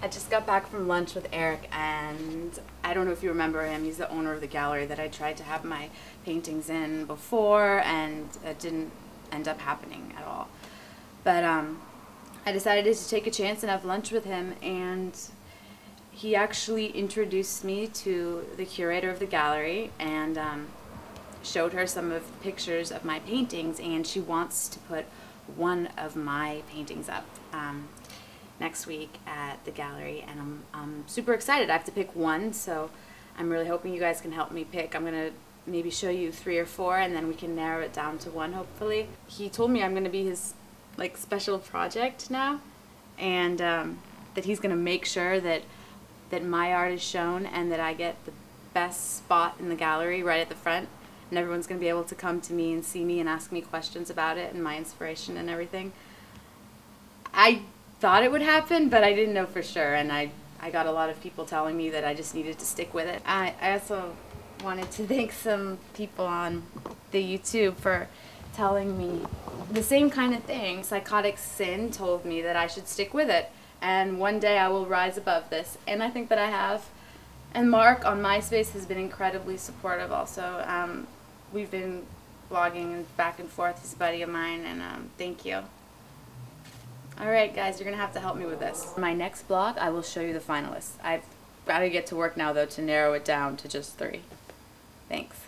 I just got back from lunch with Eric, and I don't know if you remember him. He's the owner of the gallery that I tried to have my paintings in before, and it didn't end up happening at all. But I decided to take a chance and have lunch with him, and he actually introduced me to the curator of the gallery and showed her some of the pictures of my paintings, and she wants to put one of my paintings up. Next week at the gallery, and I'm super excited. I have to pick one, so I'm really hoping you guys can help me pick. I'm gonna maybe show you 3 or 4, and then we can narrow it down to one, hopefully. He told me I'm gonna be his like special project now, and that he's gonna make sure that my art is shown and that I get the best spot in the gallery right at the front, and everyone's gonna be able to come to me and see me and ask me questions about it and my inspiration and everything. I thought it would happen, but I didn't know for sure, and I got a lot of people telling me that I just needed to stick with it. I also wanted to thank some people on the YouTube for telling me the same kind of thing. Psychotic Sin told me that I should stick with it, and one day I will rise above this, and I think that I have. And Mark on MySpace has been incredibly supportive also. We've been blogging back and forth. He's a buddy of mine, and thank you. Alright guys, you're going to have to help me with this. My next blog, I will show you the finalists. I've got to get to work now though to narrow it down to just 3. Thanks.